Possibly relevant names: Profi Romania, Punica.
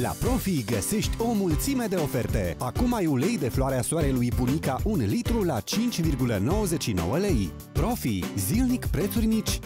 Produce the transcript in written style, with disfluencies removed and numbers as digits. La Profi găsești o mulțime de oferte. Acum ai ulei de floarea soarelui Punica 1 litru la 5,99 lei. Profi, zilnic prețuri mici.